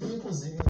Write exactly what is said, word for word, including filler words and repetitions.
e inclusive